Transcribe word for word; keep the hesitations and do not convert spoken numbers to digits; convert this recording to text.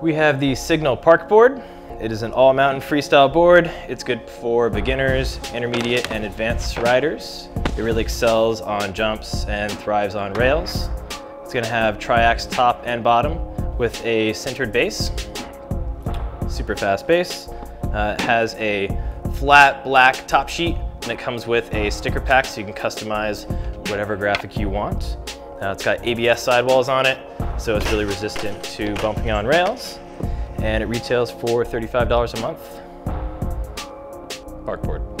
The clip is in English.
We have the Signal Park Board. It is an all-mountain freestyle board. It's good for beginners, intermediate, and advanced riders. It really excels on jumps and thrives on rails. It's gonna have tri-ax top and bottom with a centered base, super fast base. Uh, it has a flat black top sheet, and it comes with a sticker pack so you can customize whatever graphic you want. Uh, it's got A B S sidewalls on it, so it's really resistant to bumping on rails. And it retails for thirty-five dollars a month. Park Board.